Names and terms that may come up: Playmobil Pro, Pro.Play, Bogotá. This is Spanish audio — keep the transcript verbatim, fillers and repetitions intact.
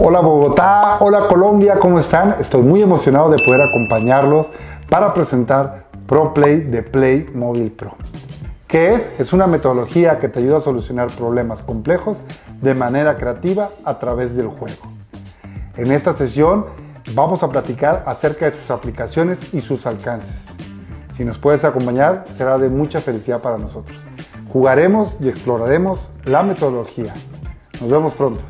Hola Bogotá, hola Colombia, ¿cómo están? Estoy muy emocionado de poder acompañarlos para presentar Pro Play de Playmobil Pro. ¿Qué es? Es una metodología que te ayuda a solucionar problemas complejos de manera creativa a través del juego. En esta sesión vamos a platicar acerca de sus aplicaciones y sus alcances. Si nos puedes acompañar, será de mucha felicidad para nosotros. Jugaremos y exploraremos la metodología. Nos vemos pronto.